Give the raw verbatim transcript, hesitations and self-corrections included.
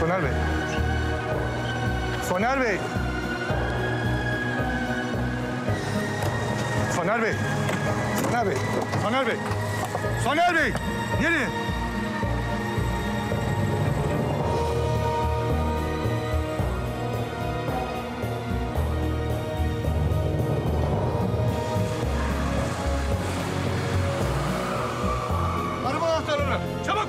Soner Bey. Soner Bey. Soner Bey. Soner Bey. Soner Bey. Soner Bey. Nereye? Araba anahtarını. Çabuk.